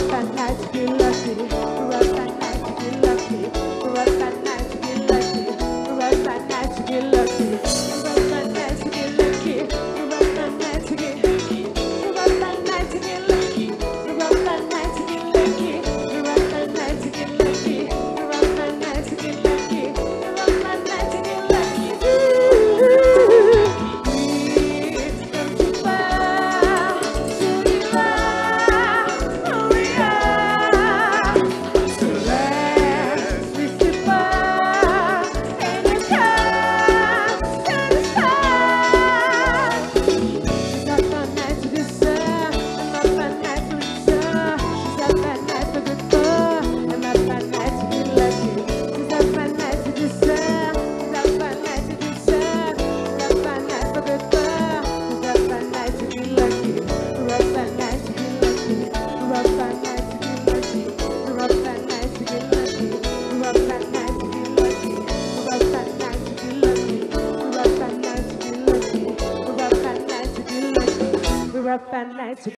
Work at night to get lucky. Work at night to get lucky. Work at night to get lucky. Work at night to get lucky. Work at night to get lucky. Work at night to get lucky. Work at night to get lucky. Work at night to get lucky. Work at night to get lucky. Work at night to get lucky. Work at night to get lucky. It's gone too far, so we are who we are. So let's be super and we can't satisfy. She's up that night to get sir, I'm up that night to get sir. She's up that night to get fur, I'm up that night to get lucky. She's up that night to get sir, she's up that night to get sir. She's up that night to get fur, she's up that night to get lucky. We're up that night to get lucky. We're up that night to get lucky. We're up that night to get lucky. We're up that night to get lucky. We're up that night to get lucky. We're up that night to get lucky. We're up that night to get lucky. We're up that night to